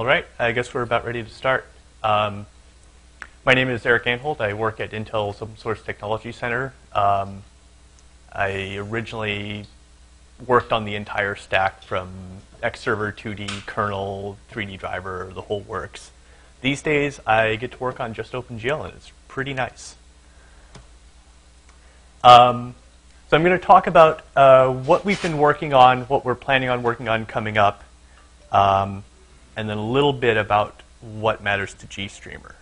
All right, I guess we're about ready to start. My name is Eric Anholt. I work at Intel's Open Source Technology Center. I originally worked on the entire stack from Xserver 2D, kernel, 3D driver, the whole works. These days, I get to work on just OpenGL, and it's pretty nice. So I'm going to talk about what we've been working on, what we're planning on working on coming up, and then a little bit about what matters to GStreamer.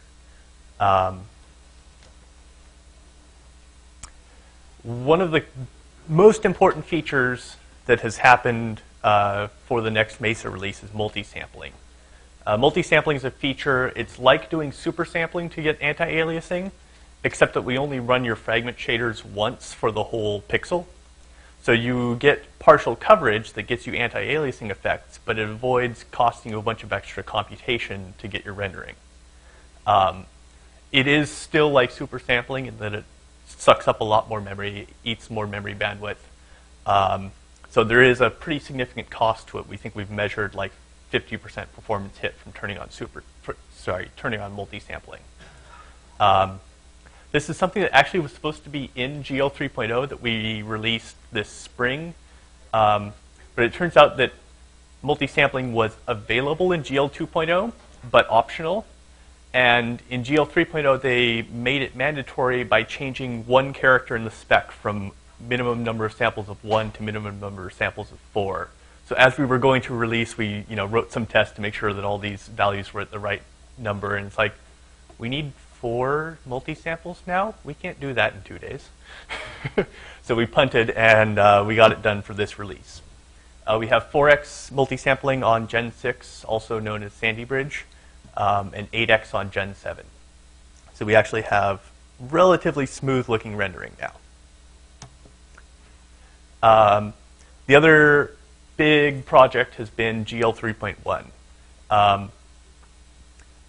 One of the most important features that has happened for the next Mesa release is multi-sampling. Multi-sampling is a feature. It's like doing super sampling to get anti-aliasing, except that we only run your fragment shaders once for the whole pixel. So you get partial coverage that gets you anti-aliasing effects, but it avoids costing you a bunch of extra computation to get your rendering. It is still like super sampling in that it sucks up a lot more memory, eats more memory bandwidth. So there is a pretty significant cost to it. We think we've measured like 50% performance hit from turning on multi-sampling. This is something that actually was supposed to be in GL 3.0 that we released this spring. But it turns out that multi-sampling was available in GL 2.0, but optional. And in GL 3.0, they made it mandatory by changing one character in the spec from minimum number of samples of 1 to minimum number of samples of 4. So as we were going to release, we wrote some tests to make sure that all these values were at the right number. And it's like, we need 4 multi-samples now? We can't do that in 2 days. So we punted, and we got it done for this release. We have 4x multi-sampling on Gen 6, also known as Sandy Bridge, and 8x on Gen 7. So we actually have relatively smooth-looking rendering now. The other big project has been GL 3.1.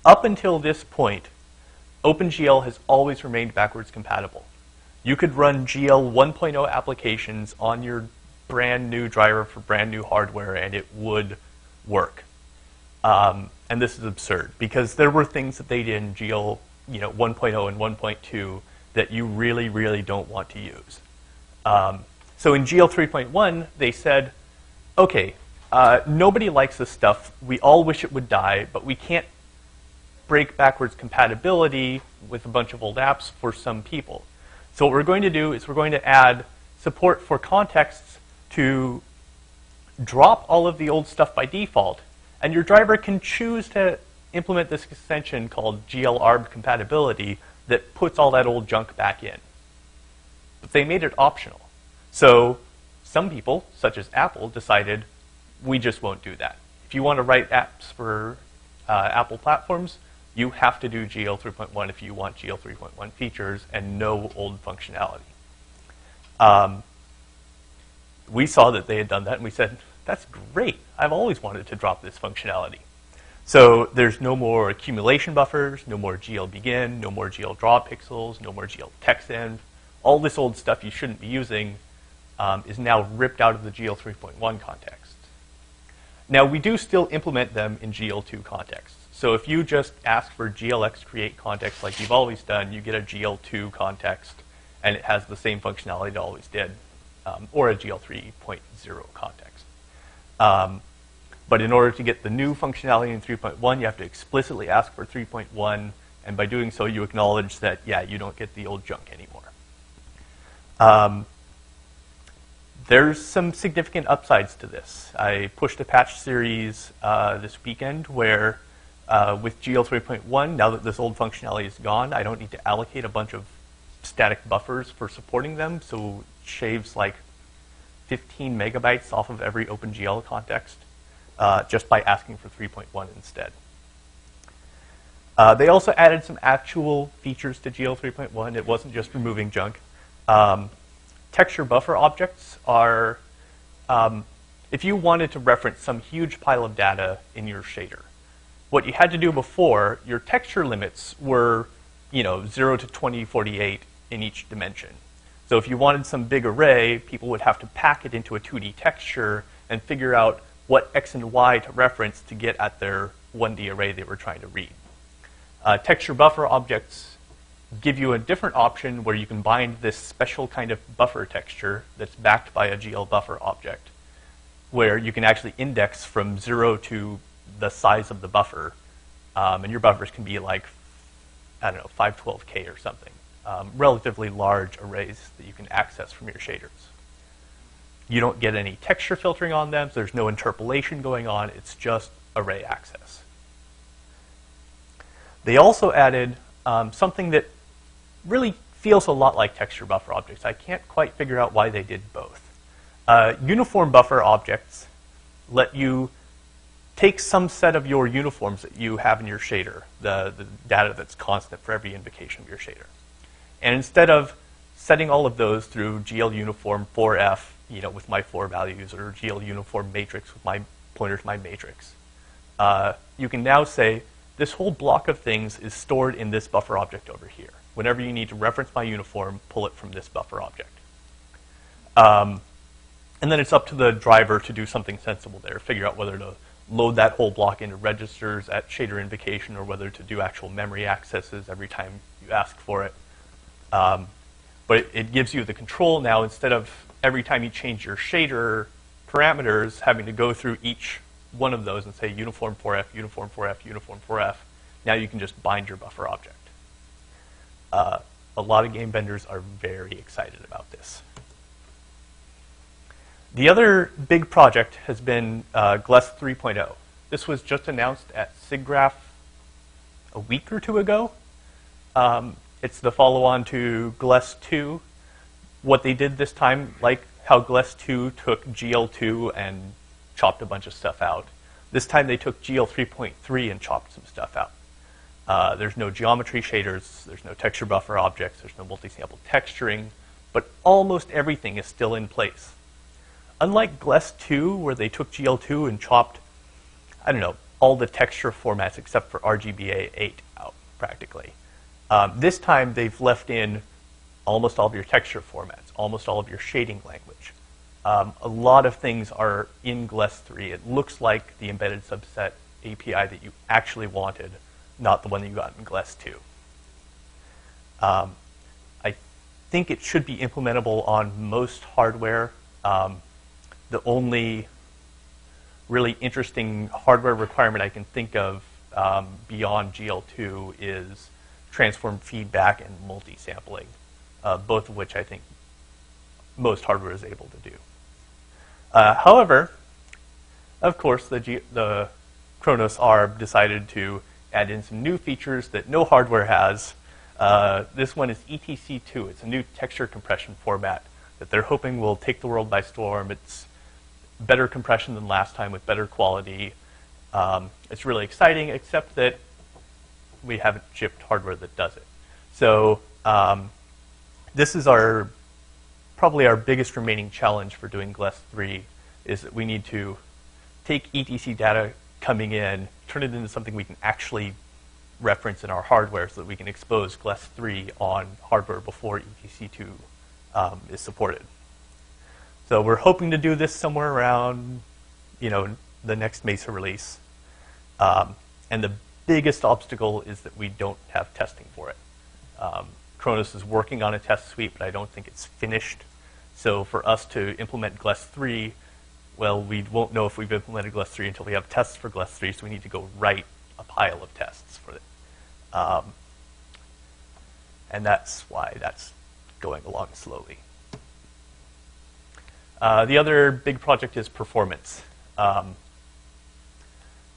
Up until this point, OpenGL has always remained backwards compatible. You could run GL 1.0 applications on your brand new driver for brand new hardware and it would work. And this is absurd because there were things that they did in GL 1.0 and 1.2 that you really, really don't want to use. So in GL 3.1, they said, okay, nobody likes this stuff. We all wish it would die, but we can't break backwards compatibility with a bunch of old apps for some people. So what we're going to do is we're going to add support for contexts to drop all of the old stuff by default, and your driver can choose to implement this extension called GL_ARB compatibility that puts all that old junk back in. But they made it optional. So some people, such as Apple, decided we just won't do that. If you want to write apps for Apple platforms, you have to do GL 3.1 if you want GL 3.1 features and no old functionality. We saw that they had done that, and we said, that's great. I've always wanted to drop this functionality. So there's no more accumulation buffers, no more GL begin, no more GL draw pixels, no more GL text end. All this old stuff you shouldn't be using is now ripped out of the GL 3.1 context. Now, we do still implement them in GL 2 contexts. So if you just ask for GLX create context like you've always done, you get a GL2 context, and it has the same functionality it always did, or a GL 3.0 context. But in order to get the new functionality in 3.1, you have to explicitly ask for 3.1, and by doing so, you acknowledge that, yeah, you don't get the old junk anymore. There's some significant upsides to this. I pushed a patch series this weekend where with GL 3.1, now that this old functionality is gone, I don't need to allocate a bunch of static buffers for supporting them, so it shaves like 15 megabytes off of every OpenGL context just by asking for 3.1 instead. They also added some actual features to GL 3.1. It wasn't just removing junk. Texture buffer objects are, if you wanted to reference some huge pile of data in your shader, what you had to do before, your texture limits were 0 to 2048 in each dimension. So if you wanted some big array, people would have to pack it into a 2D texture and figure out what X and Y to reference to get at their 1D array that we're trying to read. Texture buffer objects give you a different option where you can bind this special kind of buffer texture that's backed by a GL buffer object, where you can actually index from 0 to the size of the buffer. And your buffers can be like, I don't know, 512K or something. Relatively large arrays that you can access from your shaders. You don't get any texture filtering on them, so there's no interpolation going on. It's just array access. They also added something that really feels a lot like texture buffer objects. I can't quite figure out why they did both. Uniform buffer objects let you take some set of your uniforms that you have in your shader, the data that's constant for every invocation of your shader. And instead of setting all of those through GL uniform 4F, you know, with my 4 values, or GL uniform matrix with my pointer to my matrix, you can now say, this whole block of things is stored in this buffer object over here. Whenever you need to reference my uniform, pull it from this buffer object. And then it's up to the driver to do something sensible there, figure out whether to load that whole block into registers at shader invocation or whether to do actual memory accesses every time you ask for it. But it gives you the control now, instead of every time you change your shader parameters, having to go through each one of those and say uniform 4F, uniform 4F, uniform 4F. Now you can just bind your buffer object. A lot of game vendors are very excited about this. The other big project has been GLES 3.0. This was just announced at SIGGRAPH a week or two ago. It's the follow-on to GLES 2. What they did this time, like how GLES 2 took GL2 and chopped a bunch of stuff out, this time they took GL 3.3 and chopped some stuff out. There's no geometry shaders, there's no texture buffer objects, there's no multi-sample texturing, but almost everything is still in place. Unlike GLES 2, where they took GL2 and chopped, I don't know, all the texture formats except for RGBA 8 out, practically. This time, they've left in almost all of your texture formats, almost all of your shading language. A lot of things are in GLES 3. It looks like the embedded subset API that you actually wanted, not the one that you got in GLES 2. I think it should be implementable on most hardware. The only really interesting hardware requirement I can think of beyond GL2 is transform feedback and multi-sampling, both of which I think most hardware is able to do. However, of course, the Kronos ARB decided to add in some new features that no hardware has. This one is ETC2. It's a new texture compression format that they're hoping will take the world by storm. It's better compression than last time with better quality. It's really exciting, except that we haven't shipped hardware that does it. So this is probably our biggest remaining challenge for doing GLES 3, is that we need to take ETC data coming in, turn it into something we can actually reference in our hardware so that we can expose GLES 3 on hardware before ETC2 is supported. So we're hoping to do this somewhere around, you know, the next Mesa release. And the biggest obstacle is that we don't have testing for it. Kronos is working on a test suite, but I don't think it's finished. So for us to implement GLES 3, well, we won't know if we've implemented GLES 3 until we have tests for GLES 3, so we need to go write a pile of tests for it. And that's why that's going along slowly. The other big project is performance.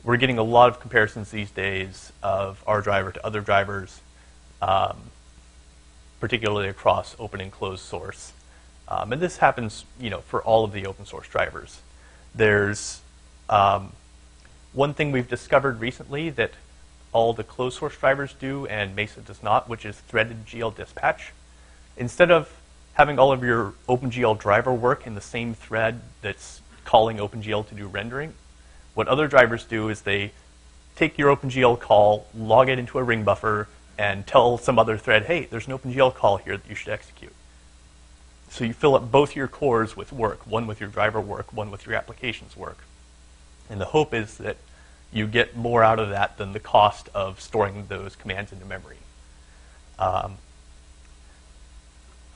We're getting a lot of comparisons these days of our driver to other drivers, particularly across open and closed source. And this happens, you know, for all of the open source drivers. There's one thing we've discovered recently that all the closed source drivers do and Mesa does not, which is threaded GL dispatch. Instead of having all of your OpenGL driver work in the same thread that's calling OpenGL to do rendering, what other drivers do is they take your OpenGL call, log it into a ring buffer, and tell some other thread, hey, there's an OpenGL call here that you should execute. So you fill up both your cores with work, one with your driver work, one with your applications work. And the hope is that you get more out of that than the cost of storing those commands into memory.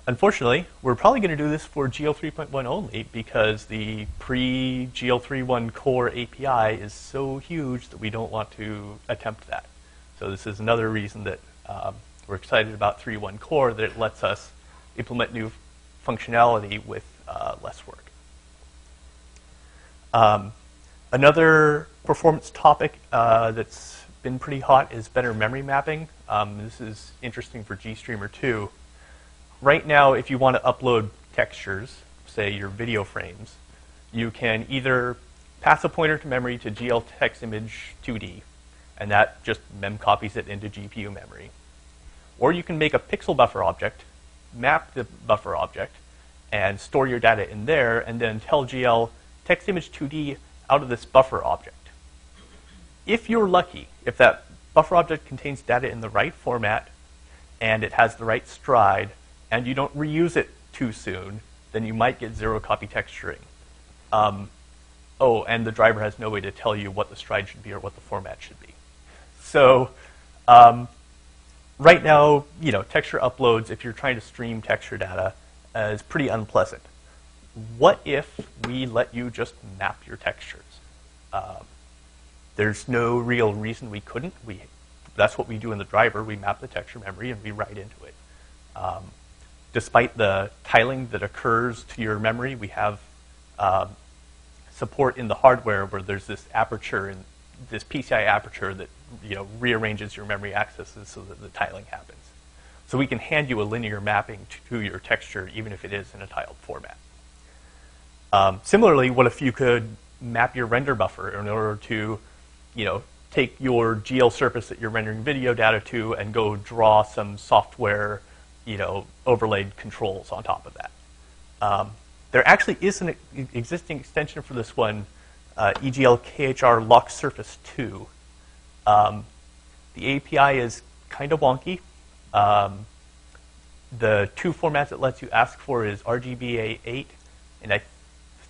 Unfortunately, we're probably going to do this for GL 3.1 only because the pre-GL 3.1 core API is so huge that we don't want to attempt that. So this is another reason that we're excited about 3.1 core, that it lets us implement new functionality with less work. Another performance topic that's been pretty hot is better memory mapping. This is interesting for GStreamer too. Right now, if you want to upload textures, say your video frames, you can either pass a pointer to memory to GL text image 2D, and that just memcopies it into GPU memory. Or you can make a pixel buffer object, map the buffer object, and store your data in there, and then tell GL text image 2D out of this buffer object. If you're lucky, if that buffer object contains data in the right format, and it has the right stride, and you don't reuse it too soon, then you might get zero copy texturing. Oh, and the driver has no way to tell you what the stride should be or what the format should be. So right now, you know, texture uploads, if you're trying to stream texture data, is pretty unpleasant. What if we let you just map your textures? There's no real reason we couldn't. That's what we do in the driver. We map the texture memory and we write into it. Despite the tiling that occurs to your memory, we have support in the hardware where there's this aperture and this PCI aperture that rearranges your memory accesses so that the tiling happens. So we can hand you a linear mapping to your texture, even if it is in a tiled format. Similarly, what if you could map your render buffer in order to, take your GL surface that you're rendering video data to and go draw some software, overlaid controls on top of that. There actually is an existing extension for this one, EGL-KHR-LockSurface2. The API is kind of wonky. The two formats it lets you ask for is RGBA8 and I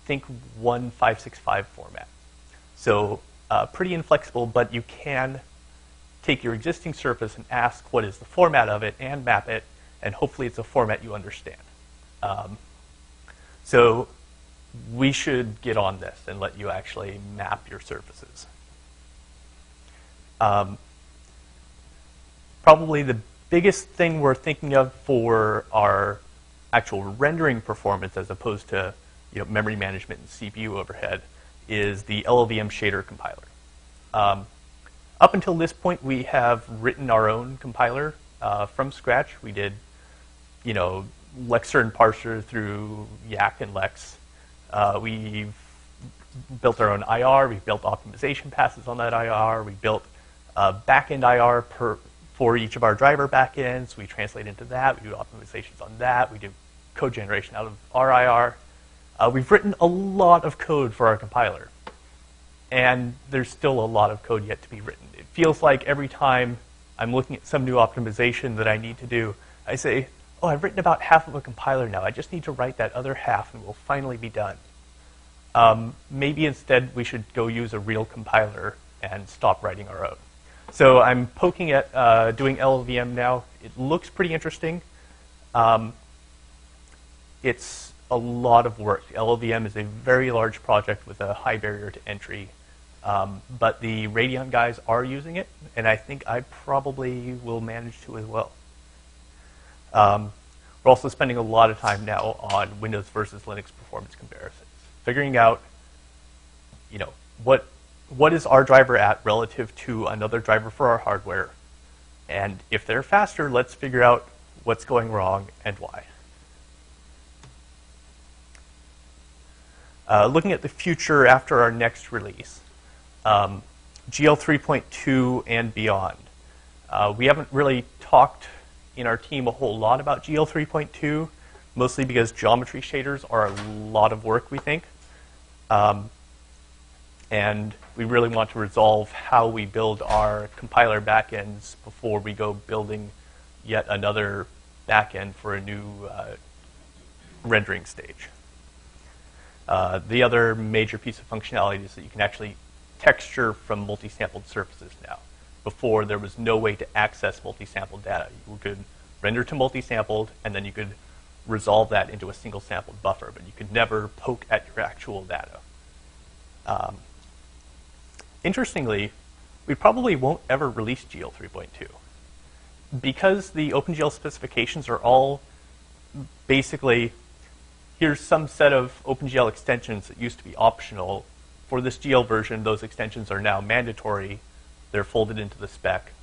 think 1565 format. So pretty inflexible, but you can take your existing surface and ask what is the format of it and map it, and hopefully it's a format you understand. So we should get on this and let you actually map your surfaces. Probably the biggest thing we're thinking of for our actual rendering performance as opposed to memory management and CPU overhead is the LLVM shader compiler. Up until this point, we have written our own compiler from scratch. We did lexer and parser through Yak and Lex. We've built our own IR. We've built optimization passes on that IR. We built backend IR for each of our driver backends. We translate into that. We do optimizations on that. We do code generation out of our IR. We've written a lot of code for our compiler, and there's still a lot of code yet to be written. It feels like every time I'm looking at some new optimization that I need to do, I say, oh, I've written about half of a compiler now. I just need to write that other half, and we'll finally be done. Maybe instead we should go use a real compiler and stop writing our own. So I'm poking at doing LLVM now. It looks pretty interesting. It's a lot of work. LLVM is a very large project with a high barrier to entry. But the Radeon guys are using it, and I think I probably will manage to as well. We're also spending a lot of time now on Windows versus Linux performance comparisons, figuring out, what is our driver at relative to another driver for our hardware, and if they're faster, let's figure out what's going wrong and why. Looking at the future after our next release, GL 3.2 and beyond. We haven't really talked in our team a whole lot about GL 3.2, mostly because geometry shaders are a lot of work, we think. And we really want to resolve how we build our compiler backends before we go building yet another backend for a new rendering stage. The other major piece of functionality is that you can actually texture from multi-sampled surfaces now. Before, there was no way to access multi-sampled data. You could render to multi-sampled, and then you could resolve that into a single sampled buffer, but you could never poke at your actual data. Interestingly, we probably won't ever release GL 3.2. Because the OpenGL specifications are all basically, here's some set of OpenGL extensions that used to be optional. For this GL version, those extensions are now mandatory. They're folded into the spec.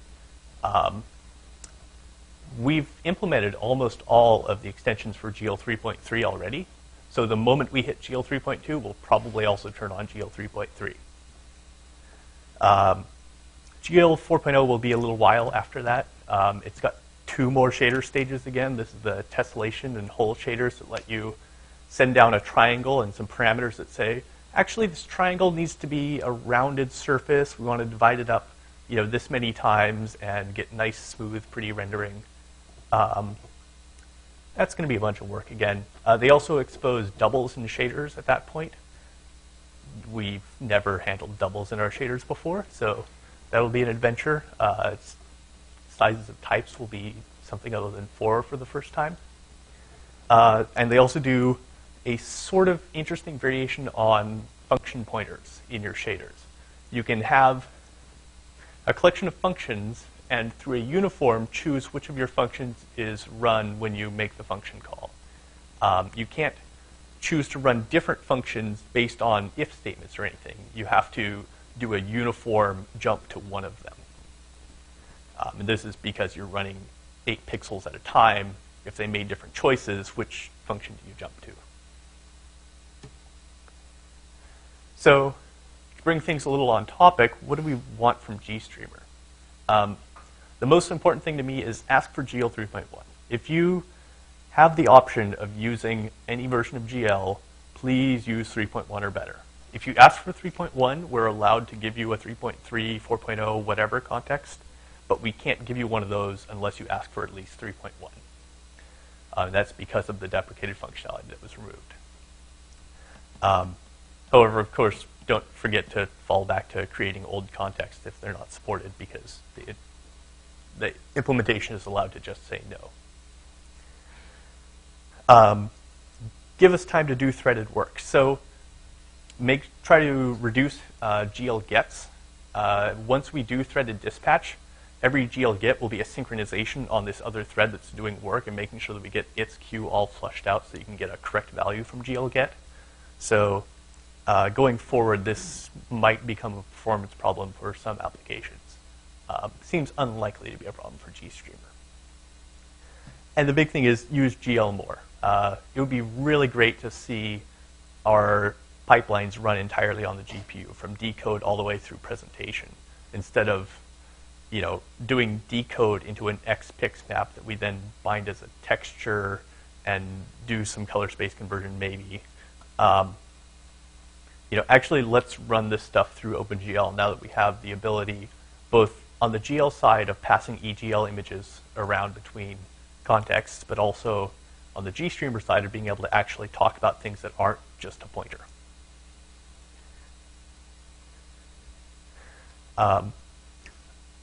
We've implemented almost all of the extensions for GL 3.3 already. So the moment we hit GL 3.2, we'll probably also turn on GL 3.3. GL 4.0 will be a little while after that. It's got two more shader stages again. This is the tessellation and hole shaders that let you send down a triangle and some parameters that say, actually, this triangle needs to be a rounded surface. We want to divide it up, you know, this many times and get nice, smooth, pretty rendering. That's going to be a bunch of work again. They also expose doubles and shaders at that point. We've never handled doubles in our shaders before, so that'll be an adventure. Sizes of types will be something other than 4 for the first time. And they also do a sort of interesting variation on function pointers in your shaders. You can have a collection of functions and through a uniform choose which of your functions is run when you make the function call. You can't choose to run different functions based on if statements or anything. You have to do a uniform jump to one of them. And this is because you're running 8 pixels at a time. If they made different choices, which function do you jump to? So to bring things a little on topic, what do we want from GStreamer? The most important thing to me is ask for GL 3.1. If you have the option of using any version of GL, please use 3.1 or better. If you ask for 3.1, we're allowed to give you a 3.3, 4.0, whatever context, but we can't give you one of those unless you ask for at least 3.1. That's because of the deprecated functionality that was removed. However, of course, don't forget to fall back to creating old contexts if they're not supported, because the implementation is allowed to just say no. Give us time to do threaded work. So try to reduce GL gets. Once we do threaded dispatch, every GL get will be a synchronization on this other thread that's doing work and making sure that we get its queue all flushed out so you can get a correct value from GL get. So going forward, this might become a performance problem for some applications. Seems unlikely to be a problem for GStreamer. And the big thing is use GL more. It would be really great to see our pipelines run entirely on the GPU from decode all the way through presentation instead of, you know, doing decode into an XPix map that we then bind as a texture and do some color space conversion maybe. You know, actually let's run this stuff through OpenGL now that we have the ability both on the GL side of passing EGL images around between contexts, but also on the GStreamer side of being able to actually talk about things that aren't just a pointer.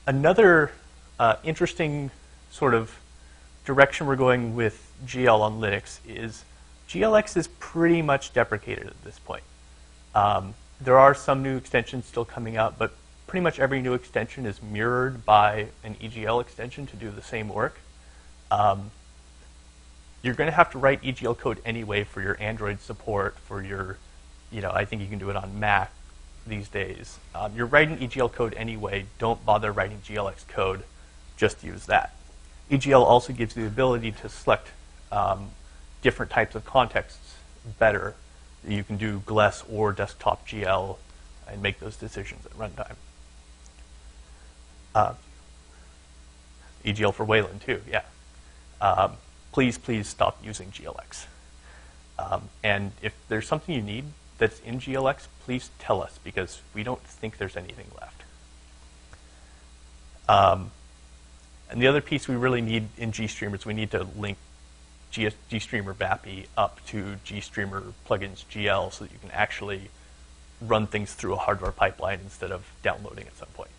Another interesting sort of direction we're going with GL on Linux is GLX is pretty much deprecated at this point. There are some new extensions still coming out, but pretty much every new extension is mirrored by an EGL extension to do the same work. You're going to have to write EGL code anyway for your Android support, for your, you know, I think you can do it on Mac these days. You're writing EGL code anyway. Don't bother writing GLX code. Just use that. EGL also gives you the ability to select different types of contexts better. You can do GLES or desktop GL and make those decisions at runtime. EGL for Wayland too, yeah. Please, please stop using GLX. And if there's something you need that's in GLX, please tell us, because we don't think there's anything left. And the other piece we really need in GStreamer is we need to link GStreamer VAPI up to GStreamer plugins GL so that you can actually run things through a hardware pipeline instead of downloading at some point.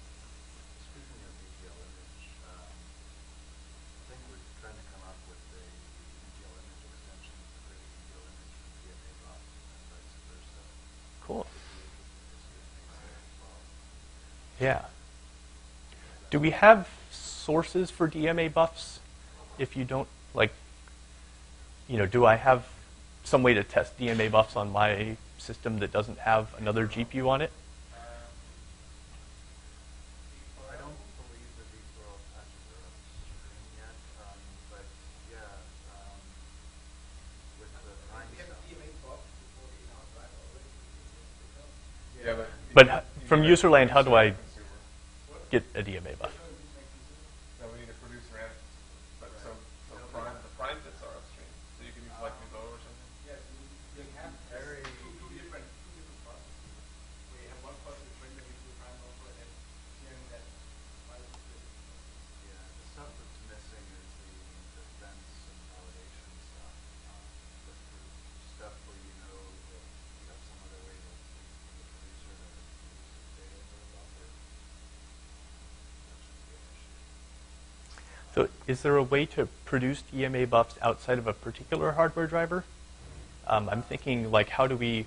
Yeah. Do we have sources for DMA buffs? If you don't, like, you know, do I have some way to test DMA buffs on my system that doesn't have another GPU on it? I don't believe the deep-row patches are up stream yet, but yeah, with the time stuff. But from user land, how do I get a DMA buff? No, we need a producer and some prime. The prime bits are upstream, so you can use like Mimoa or something. Yeah, you have very two different processes. We have one process bringing the prime over and hearing that. Yeah, the stuff that's missing is the defense and validation stuff. The stuff where you know that you have some other way to the producer to use the data to the buffer. So is there a way to produce DMA buffs outside of a particular hardware driver? I'm thinking, like, how do we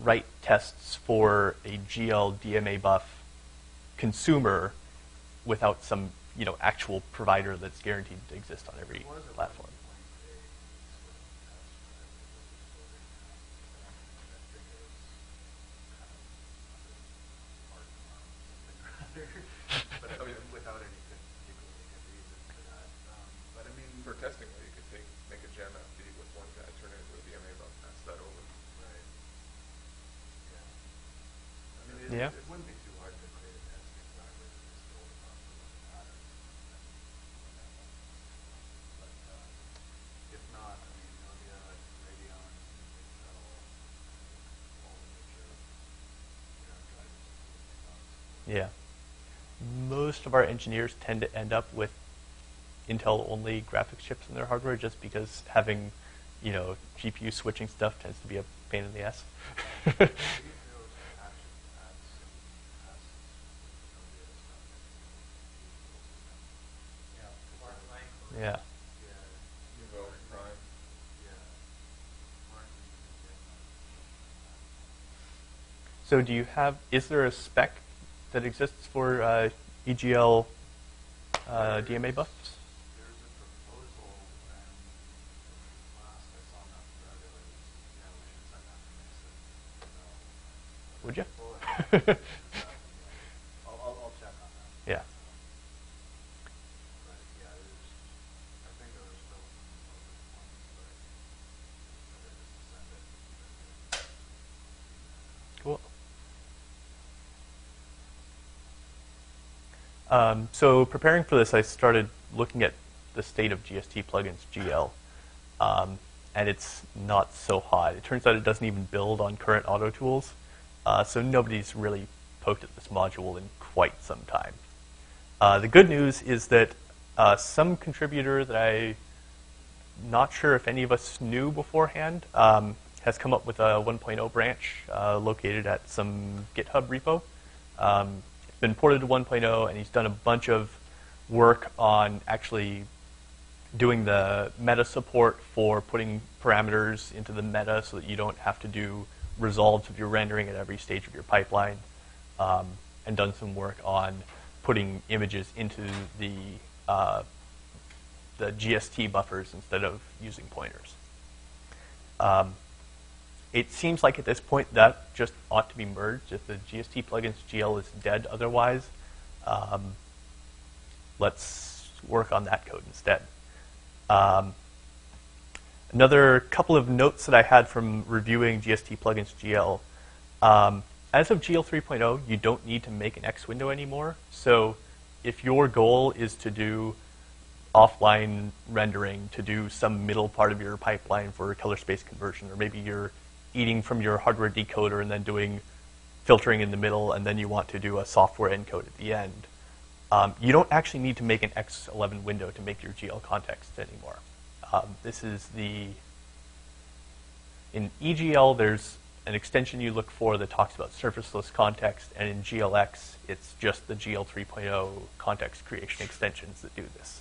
write tests for a GL DMA buff consumer without some, you know, actual provider that's guaranteed to exist on every platform? Yeah. Most of our engineers tend to end up with Intel-only graphics chips in their hardware just because having, you know, GPU switching stuff tends to be a pain in the ass. Yeah. So do you have, is there a spec that exists for EGL DMA buffs? There's a proposal, and last I saw enough for it was, yeah, we should send that to Mesa. Would you? I'll check on that. Yeah. But yeah, there's, I think there was still some open ones, but I didn't send it. Cool. So preparing for this, I started looking at the state of GST plugins GL, and it's not so hot. It turns out it doesn't even build on current auto tools, so nobody's really poked at this module in quite some time. The good news is that some contributor that I'm not sure if any of us knew beforehand has come up with a 1.0 branch located at some GitHub repo. Been ported to 1.0, and he's done a bunch of work on actually doing the meta support for putting parameters into the meta so that you don't have to do resolves of your rendering at every stage of your pipeline, and done some work on putting images into the GST buffers instead of using pointers. It seems like at this point that just ought to be merged. If the GST plugins GL is dead otherwise, let's work on that code instead. Another couple of notes that I had from reviewing GST plugins GL. As of GL 3.0, you don't need to make an X window anymore. So if your goal is to do offline rendering, to do some middle part of your pipeline for color space conversion, or maybe you're eating from your hardware decoder and then doing filtering in the middle, and then you want to do a software encode at the end. You don't actually need to make an X11 window to make your GL context anymore. This is the, in EGL, there's an extension you look for that talks about surfaceless context, and in GLX, it's just the GL 3.0 context creation extensions that do this.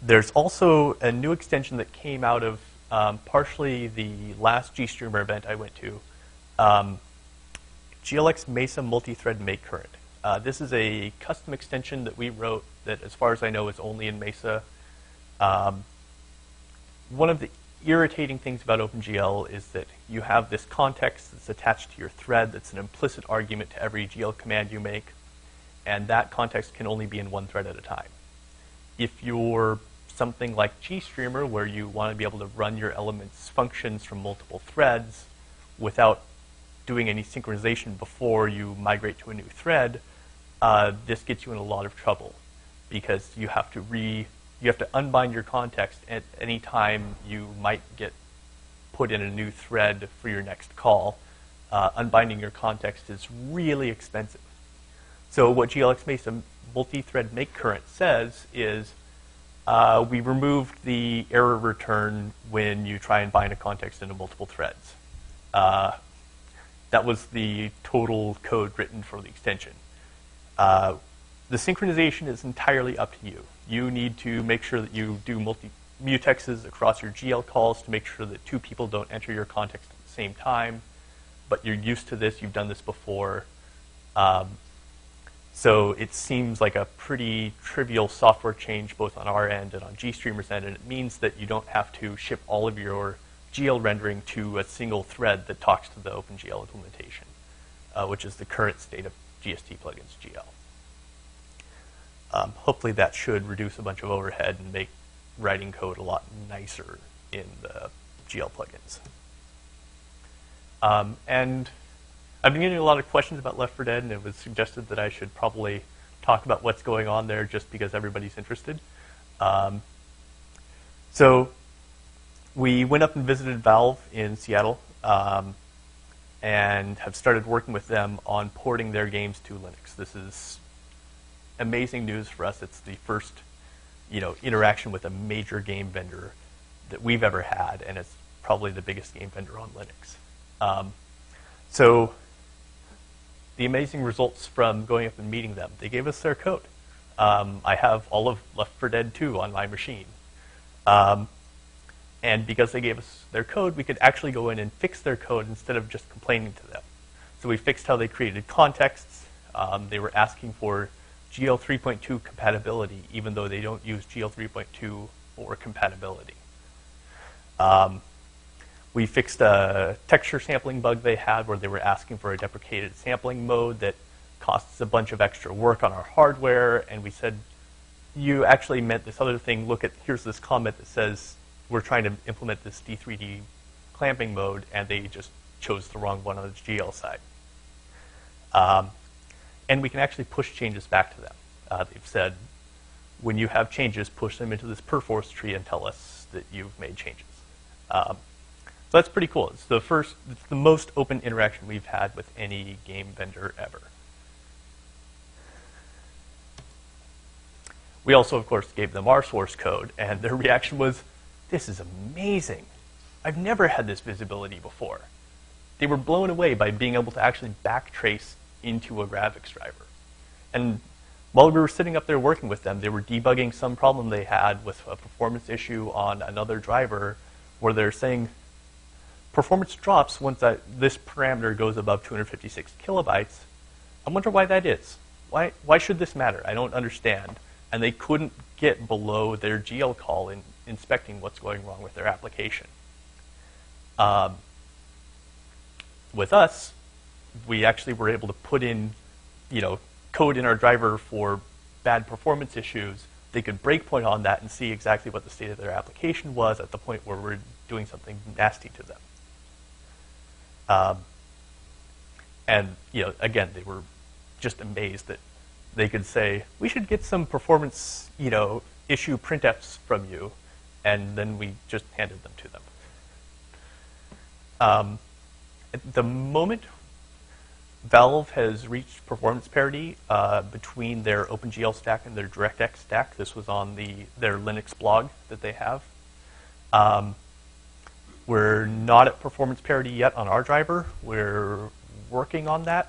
There's also a new extension that came out of partially the last GStreamer event I went to, GLX Mesa Multithread Make Current. This is a custom extension that we wrote that, as far as I know, is only in Mesa. One of the irritating things about OpenGL is that you have this context that's attached to your thread that's an implicit argument to every GL command you make, and that context can only be in one thread at a time. If you're something like GStreamer, where you want to be able to run your elements' functions from multiple threads without doing any synchronization before you migrate to a new thread, this gets you in a lot of trouble because you have to unbind your context at any time you might get put in a new thread for your next call. Unbinding your context is really expensive. So what GLX Mesa Multithread Make Current says is we removed the error return when you try and bind a context into multiple threads. That was the total code written for the extension. The synchronization is entirely up to you. You need to make sure that you do multi-mutexes across your GL calls to make sure that two people don't enter your context at the same time. But you're used to this. You've done this before. So it seems like a pretty trivial software change both on our end and on GStreamer's end. And it means that you don't have to ship all of your GL rendering to a single thread that talks to the OpenGL implementation, which is the current state of GST plugins GL. Hopefully that should reduce a bunch of overhead and make writing code a lot nicer in the GL plugins. And I've been getting a lot of questions about Left 4 Dead, and it was suggested that I should probably talk about what's going on there just because everybody's interested. So we went up and visited Valve in Seattle and have started working with them on porting their games to Linux. This is amazing news for us. It's the first, interaction with a major game vendor that we've ever had, and it's probably the biggest game vendor on Linux. So the amazing results from going up and meeting them, they gave us their code. I have all of Left 4 Dead 2 on my machine. And because they gave us their code, we could actually go in and fix their code instead of just complaining to them. So we fixed how they created contexts. They were asking for GL 3.2 compatibility, even though they don't use GL 3.2 for compatibility. We fixed a texture sampling bug they had where they were asking for a deprecated sampling mode that costs a bunch of extra work on our hardware, and we said, you actually meant this other thing. Look, here's this comment that says we're trying to implement this D3D clamping mode, and they just chose the wrong one on the GL side. And we can actually push changes back to them. They've said, when you have changes, push them into this Perforce tree and tell us that you've made changes. So that's pretty cool. It's the most open interaction we've had with any game vendor ever. We also, of course, gave them our source code, and their reaction was, this is amazing. I've never had this visibility before. They were blown away by being able to actually backtrace into a graphics driver. And while we were sitting up there working with them, they were debugging some problem they had with a performance issue on another driver where they're saying performance drops once this parameter goes above 256 kilobytes. I wonder why that is. Why should this matter? I don't understand. And they couldn't get below their GL call in inspecting what's going wrong with their application. With us, we actually were able to put in, code in our driver for bad performance issues. They could breakpoint on that and see exactly what the state of their application was at the point where we're doing something nasty to them. And again, they were just amazed that they could say, "We should get some performance, issue printfs from you," and then we just handed them to them. At the moment, Valve has reached performance parity between their OpenGL stack and their DirectX stack. This was on their Linux blog that they have. We're not at performance parity yet on our driver. We're working on that.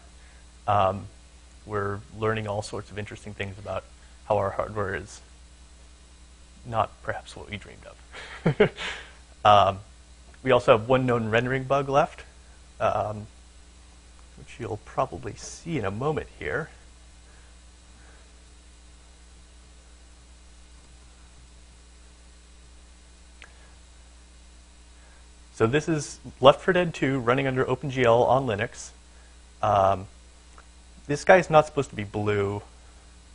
We're learning all sorts of interesting things about how our hardware is not perhaps what we dreamed of. We also have one known rendering bug left, which you'll probably see in a moment here. So this is Left 4 Dead 2 running under OpenGL on Linux. This guy's not supposed to be blue.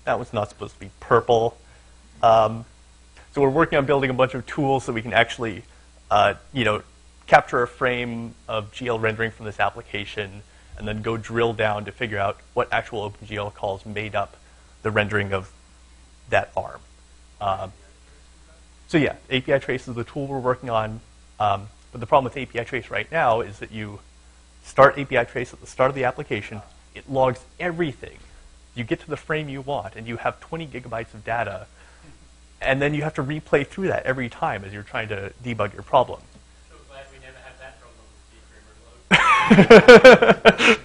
That one's not supposed to be purple. So we're working on building a bunch of tools so we can actually capture a frame of GL rendering from this application and then go drill down to figure out what actual OpenGL calls made up the rendering of that arm. So yeah, API Trace is the tool we're working on. But the problem with API Trace right now is that you start API Trace at the start of the application. It logs everything. You get to the frame you want, and you have 20 gigabytes of data. And then you have to replay through that every time as you're trying to debug your problem. So glad we never had that problem with DreamerLoad.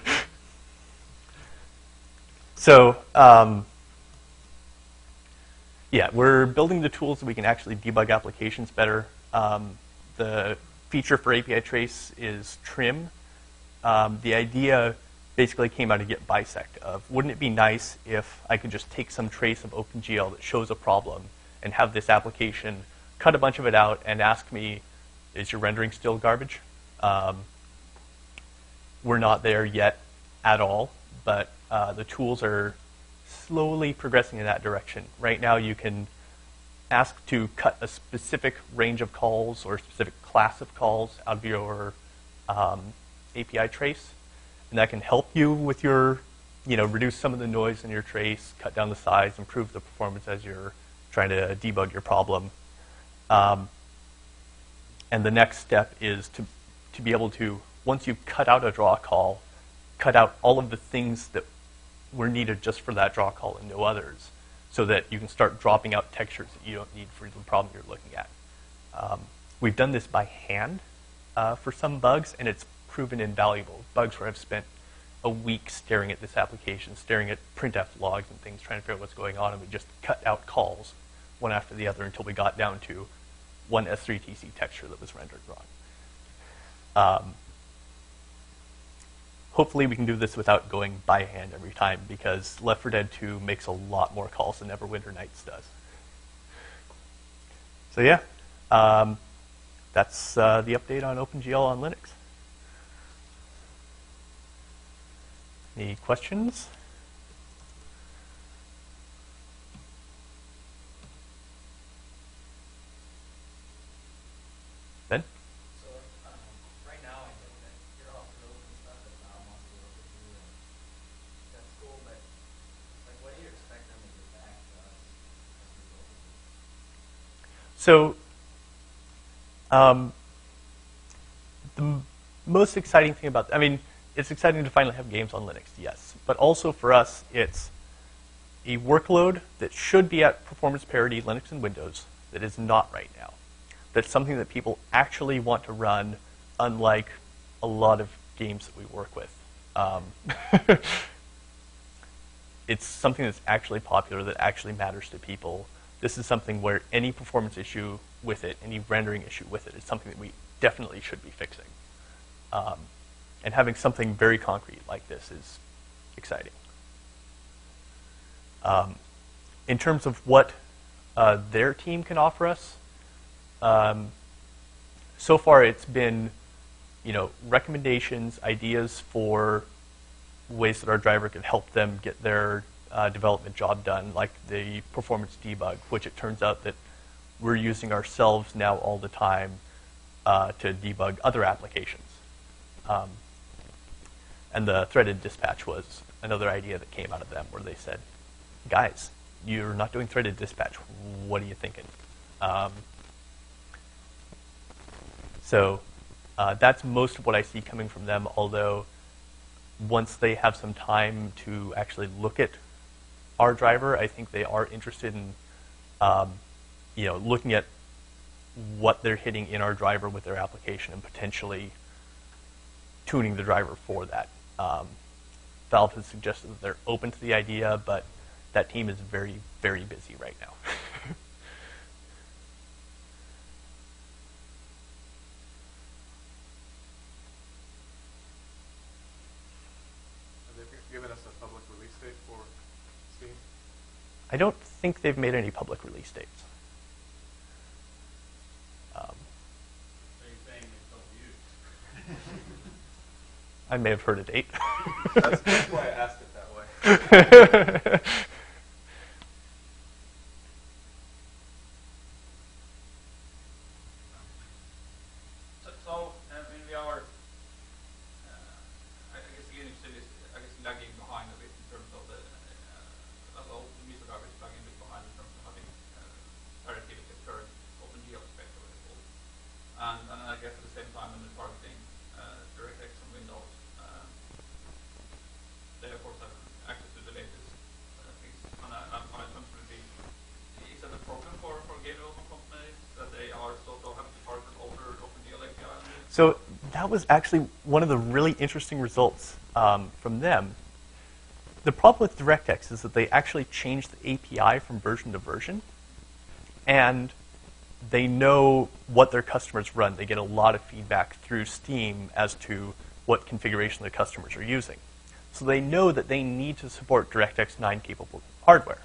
So, yeah, we're building the tools so we can actually debug applications better. The feature for API Trace is trim. The idea basically came out of Git bisect of, wouldn't it be nice if I could just take some trace of OpenGL that shows a problem and have this application cut a bunch of it out and ask me, is your rendering still garbage? We're not there yet at all, but the tools are slowly progressing in that direction. Right now you can ask to cut a specific range of calls or a specific class of calls out of your API trace, and that can help you with your, reduce some of the noise in your trace, cut down the size, improve the performance as you're trying to debug your problem. And the next step is to be able to, once you cut out a draw call, cut out all of the things that were needed just for that draw call and no others, so that you can start dropping out textures that you don't need for the problem you're looking at. We've done this by hand for some bugs, and it's proven invaluable. Bugs where I've spent a week staring at this application, staring at printf logs and things, trying to figure out what's going on, and we just cut out calls one after the other until we got down to one S3TC texture that was rendered wrong. Hopefully we can do this without going by hand every time, because Left 4 Dead 2 makes a lot more calls than Never Winter Nights does. So yeah, that's the update on OpenGL on Linux. Any questions? Ben? So right now I know that you're all thrilled and stuff that Valve wants to work with you, and that's cool, but like, what do you expect them to get back to us as we go through? So the most exciting thing about, it's exciting to finally have games on Linux, yes. But also for us, it's a workload that should be at performance parity Linux and Windows that is not right now. That's something that people actually want to run, unlike a lot of games that we work with. It's something that's actually popular, that actually matters to people. This is something where any performance issue with it, any rendering issue with it, is something that we definitely should be fixing. And having something very concrete like this is exciting. In terms of what their team can offer us, so far it's been, recommendations, ideas for ways that our driver could help them get their development job done, like the performance debug, which it turns out that we're using ourselves now all the time to debug other applications. And the threaded dispatch was another idea that came out of them, where they said, guys, you're not doing threaded dispatch. What are you thinking? So that's most of what I see coming from them, although once they have some time to actually look at our driver, I think they are interested in looking at what they're hitting in our driver with their application and potentially tuning the driver for that. Valve has suggested that they're open to the idea, but that team is very, very busy right now. I don't think they've made any public release dates. Are you saying they told you? I may have heard a date. That's why I asked it that way. So that was actually one of the really interesting results from them. The problem with DirectX is that they actually changed the API from version to version, and they know what their customers run. They get a lot of feedback through Steam as to what configuration the customers are using. So they know that they need to support DirectX 9 capable hardware.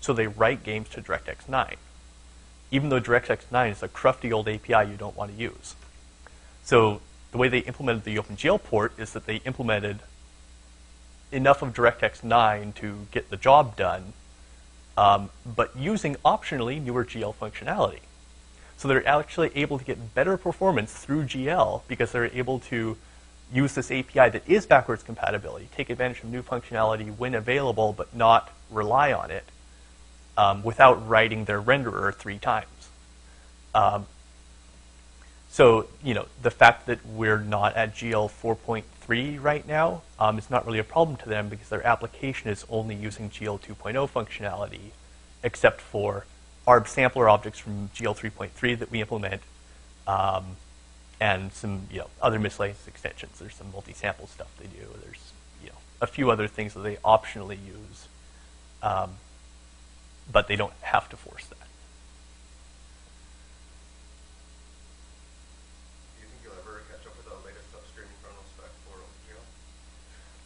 So they write games to DirectX 9, even though DirectX 9 is a crufty old API you don't want to use. So the way they implemented the OpenGL port is that they implemented enough of DirectX 9 to get the job done, but using optionally newer GL functionality. So they're actually able to get better performance through GL because they're able to use this API that is backwards compatibility, take advantage of new functionality when available, but not rely on it without writing their renderer 3 times. So, you know, the fact that we're not at GL 4.3 right now is not really a problem to them because their application is only using GL 2.0 functionality, except for ARB sampler objects from GL 3.3 that we implement, and some, you know, other miscellaneous extensions. There's some multi-sample stuff they do. There's, you know, a few other things that they optionally use, but they don't have to force that.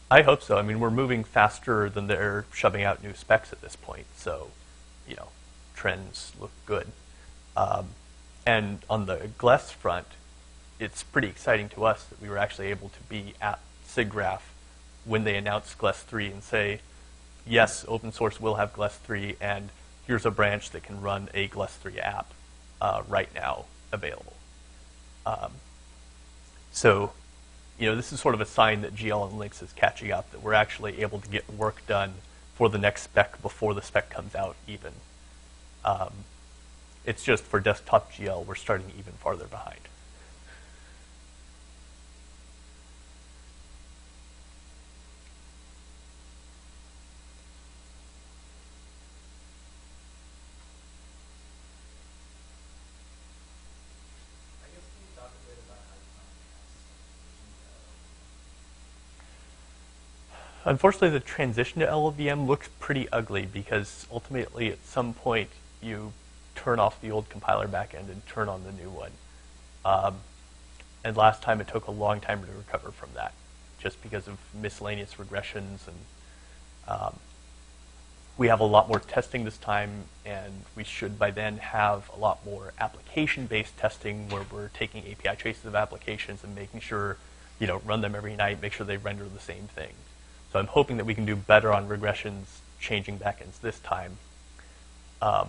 I hope so. I mean, we're moving faster than they're shoving out new specs at this point, so, you know, trends look good. And on the GLES front, it's pretty exciting to us that we were actually able to be at SIGGRAPH when they announced GLES 3 and say, yes, open source will have GLES 3, and here's a branch that can run a GLES 3 app right now available. So, you know, this is sort of a sign that GL and Linux is catching up, that we're actually able to get work done for the next spec before the spec comes out even. It's just for desktop GL, we're starting even farther behind. Unfortunately, the transition to LLVM looks pretty ugly because ultimately at some point you turn off the old compiler backend and turn on the new one. And last time it took a long time to recover from that just because of miscellaneous regressions. And we have a lot more testing this time, and we should by then have a lot more application-based testing where we're taking API traces of applications and making sure, you know, run them every night, make sure they render the same thing. So I'm hoping that we can do better on regressions, changing backends this time. But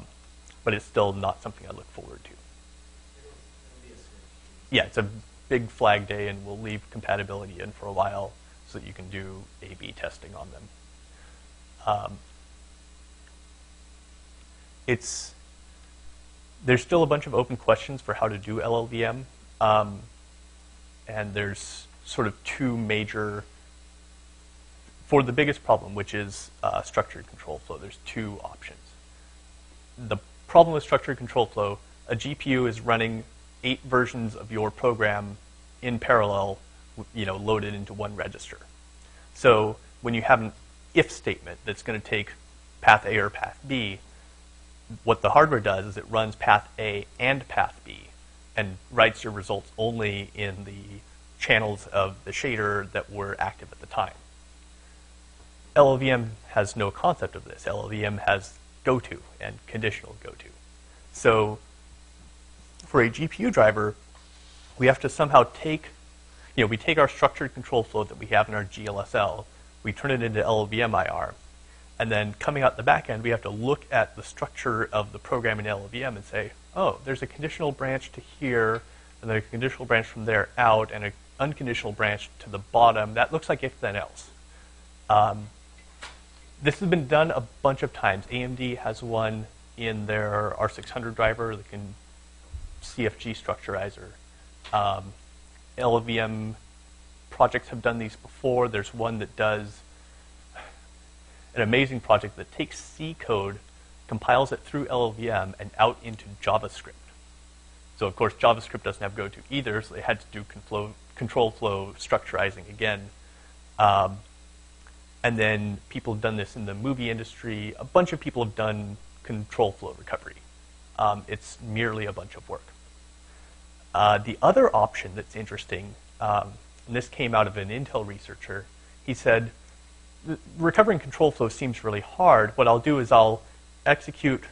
it's still not something I look forward to. Yeah, it's a big flag day, and we'll leave compatibility in for a while so that you can do A/B testing on them. There's still a bunch of open questions for how to do LLVM, and there's sort of 2 major. For the biggest problem, which is structured control flow, there's 2 options. The problem with structured control flow a GPU is running 8 versions of your program in parallel, loaded into one register. So when you have an if statement that's going to take path A or path B, what the hardware does is it runs path A and path B and writes your results only in the channels of the shader that were active at the time. LLVM has no concept of this. LLVM has goto and conditional goto. So for a GPU driver, we have to somehow take, we take our structured control flow that we have in our GLSL, we turn it into LLVM IR, and then coming out the back end, we have to look at the structure of the program in LLVM and say, oh, there's a conditional branch to here, and then a conditional branch from there out, and an unconditional branch to the bottom. That looks like if then else. This has been done a bunch of times. AMD has one in their R600 driver, the CFG Structurizer. LLVM projects have done these before. There's one that does an amazing project that takes C code, compiles it through LLVM, and out into JavaScript. So of course, JavaScript doesn't have goto either, so they had to do control flow structurizing again. And then people have done this in the movie industry. A bunch of people have done control flow recovery. It's merely a bunch of work. The other option that's interesting, and this came out of an Intel researcher, he said, recovering control flow seems really hard. What I'll do is I'll execute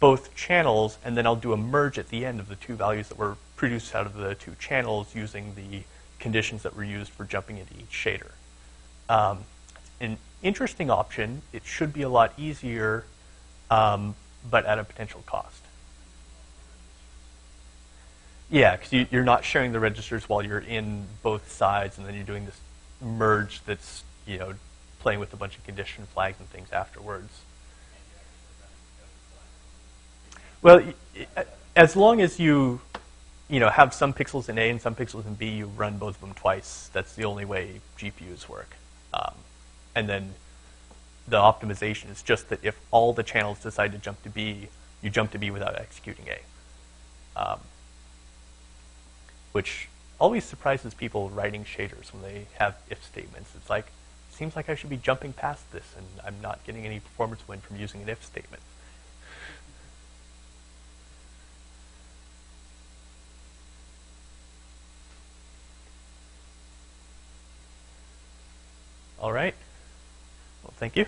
both channels, and then I'll do a merge at the end of the two values that were produced out of the two channels using the conditions that were used for jumping into each shader. An interesting option. It should be a lot easier, but at a potential cost. Yeah, because you're not sharing the registers while you're in both sides, and then you're doing this merge that's playing with a bunch of condition flags and things afterwards. Well, as long as you, have some pixels in A and some pixels in B, you run both of them twice. That's the only way GPUs work. And then the optimization is just that if all the channels decide to jump to B, you jump to B without executing A, which always surprises people writing shaders when they have if statements. It's like, it seems like I should be jumping past this, and I'm not getting any performance win from using an if statement. All right. Well, thank you.